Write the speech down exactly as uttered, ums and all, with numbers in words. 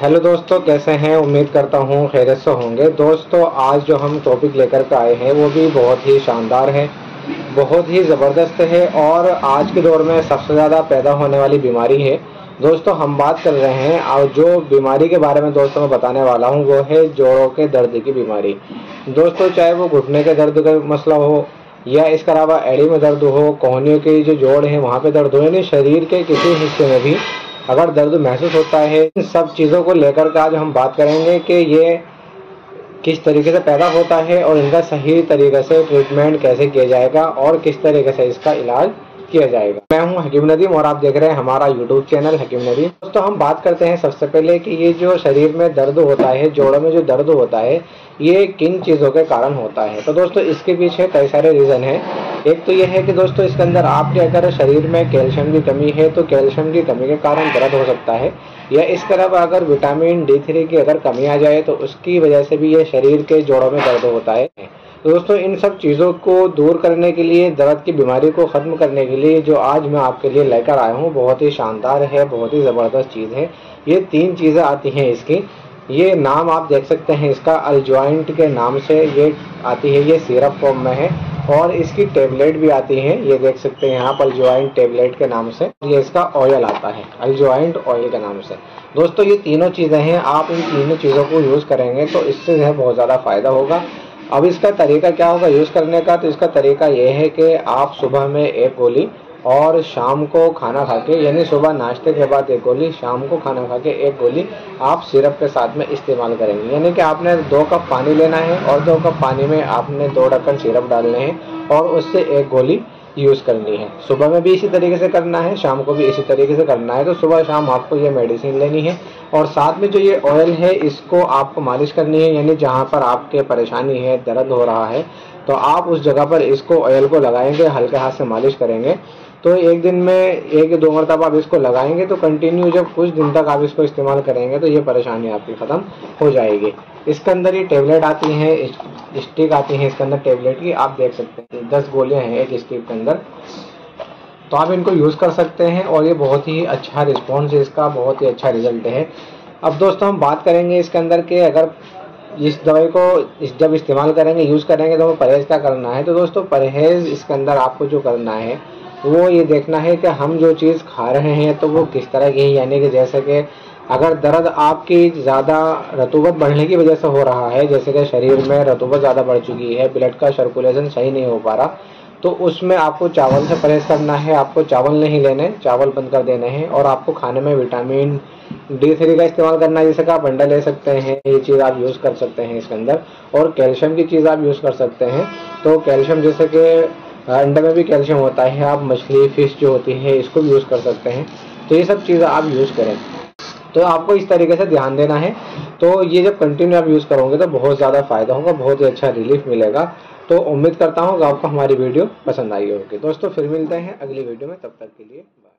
Hello दोस्तों, कैसे हैं? उम्मीद करता हूं खैरियत से होंगे। दोस्तों, आज जो हम टॉपिक लेकर के आए हैं वो भी बहुत ही शानदार है, बहुत ही ज़बरदस्त है और आज के दौर में सबसे ज़्यादा पैदा होने वाली बीमारी है। दोस्तों, हम बात कर रहे हैं और जो बीमारी के बारे में दोस्तों मैं बताने वाला हूँ वो है जोड़ों के दर्द की बीमारी। दोस्तों, चाहे वो घुटने के दर्द का मसला हो या इसके अलावा एड़ी में दर्द हो, कोहनियों के जो जोड़ हैं वहाँ पे दर्द हो, यानी शरीर के किसी हिस्से में भी अगर दर्द महसूस होता है, इन सब चीज़ों को लेकर के आज हम बात करेंगे कि ये किस तरीके से पैदा होता है और इनका सही तरीके से ट्रीटमेंट कैसे किया जाएगा और किस तरीके से इसका इलाज किया जाएगा। मैं हूं हकीम नदीम और आप देख रहे हैं हमारा यूट्यूब चैनल हकीम नदीम। दोस्तों, हम बात करते हैं सबसे पहले कि ये जो शरीर में दर्द होता है, जोड़ों में जो दर्द होता है, ये किन चीज़ों के कारण होता है। तो दोस्तों, इसके पीछे कई सारे रीज़न हैं। एक तो यह है कि दोस्तों इसके अंदर आपके अगर शरीर में कैल्शियम की कमी है तो कैल्शियम की कमी के कारण दर्द हो सकता है, या इसके अलावा अगर विटामिन डी थ्री की अगर कमी आ जाए तो उसकी वजह से भी ये शरीर के जोड़ों में दर्द होता है। तो दोस्तों, इन सब चीज़ों को दूर करने के लिए, दर्द की बीमारी को ख़त्म करने के लिए जो आज मैं आपके लिए लेकर आया हूँ बहुत ही शानदार है, बहुत ही ज़बरदस्त चीज़ है। ये तीन चीज़ें आती हैं इसकी, ये नाम आप देख सकते हैं इसका, अल्जॉइंट के नाम से ये आती है। ये सिरप फॉर्म में है और इसकी टेबलेट भी आती है, ये देख सकते हैं आप, अल्जॉइंट टेबलेट के नाम से। ये इसका ऑयल आता है अल्जॉइंट ऑयल के नाम से। दोस्तों, ये तीनों चीज़ें हैं, आप इन तीनों चीज़ों को यूज़ करेंगे तो इससे जो है बहुत ज़्यादा फ़ायदा होगा। अब इसका तरीका क्या होगा यूज़ करने का? तो इसका तरीका ये है कि आप सुबह में एक गोली और शाम को खाना खा के, यानी सुबह नाश्ते के बाद एक गोली, शाम को खाना खा के एक गोली आप सिरप के साथ में इस्तेमाल करेंगे। यानी कि आपने दो कप पानी लेना है और दो कप पानी में आपने दो ढक्कन सिरप डालने हैं और उससे एक गोली यूज़ करनी है। सुबह में भी इसी तरीके से करना है, शाम को भी इसी तरीके से करना है। तो सुबह शाम आपको ये मेडिसिन लेनी है और साथ में जो ये ऑयल है इसको आपको मालिश करनी है, यानी जहाँ पर आपके परेशानी है, दर्द हो रहा है, तो आप उस जगह पर इसको ऑयल को लगाएंगे, हल्के हाथ से मालिश करेंगे। तो एक दिन में एक या दो मरतबा आप इसको लगाएंगे तो कंटिन्यू जब कुछ दिन तक आप इसको इस्तेमाल करेंगे तो ये परेशानी आपकी ख़त्म हो जाएगी। इसके अंदर ये टेबलेट आती हैं, स्टिक आती हैं इसके अंदर टेबलेट की, आप देख सकते हैं दस गोलियां हैं एक स्टिक के अंदर। तो आप इनको यूज़ कर सकते हैं और ये बहुत ही अच्छा रिस्पॉन्स है इसका, बहुत ही अच्छा रिजल्ट है। अब दोस्तों, हम बात करेंगे इसके अंदर के अगर इस दवाई को इस जब इस्तेमाल करेंगे, यूज़ करेंगे तो हमें परहेज़ क्या करना है। तो दोस्तों, परहेज़ इसके अंदर आपको जो करना है वो ये देखना है कि हम जो चीज़ खा रहे हैं तो वो किस तरह की है। यानी कि जैसे कि अगर दर्द आपकी ज़्यादा रतूबत बढ़ने की वजह से हो रहा है, जैसे कि शरीर में रतूबत ज़्यादा बढ़ चुकी है, ब्लड का सर्कुलेशन सही नहीं हो पा रहा, तो उसमें आपको चावल से परहेज़ करना है। आपको चावल नहीं लेने, चावल बंद कर देने हैं और आपको खाने में विटामिन डी थ्री का इस्तेमाल करना है, जैसे कि आप अंडा ले सकते हैं, ये चीज़ आप यूज़ कर सकते हैं इसके अंदर। और कैल्शियम की चीज़ आप यूज़ कर सकते हैं। तो कैल्शियम, जैसे कि अंडे में भी कैल्शियम होता है, आप मछली, फिश जो होती है इसको भी यूज़ कर सकते हैं। तो ये सब चीज़ें आप यूज़ करें तो आपको इस तरीके से ध्यान देना है। तो ये जब कंटिन्यू आप यूज़ करोगे तो बहुत ज़्यादा फ़ायदा होगा, बहुत ही अच्छा रिलीफ मिलेगा। तो उम्मीद करता हूँ कि आपको हमारी वीडियो पसंद आई होगी। दोस्तों, फिर मिलते हैं अगली वीडियो में, तब तक के लिए बाय।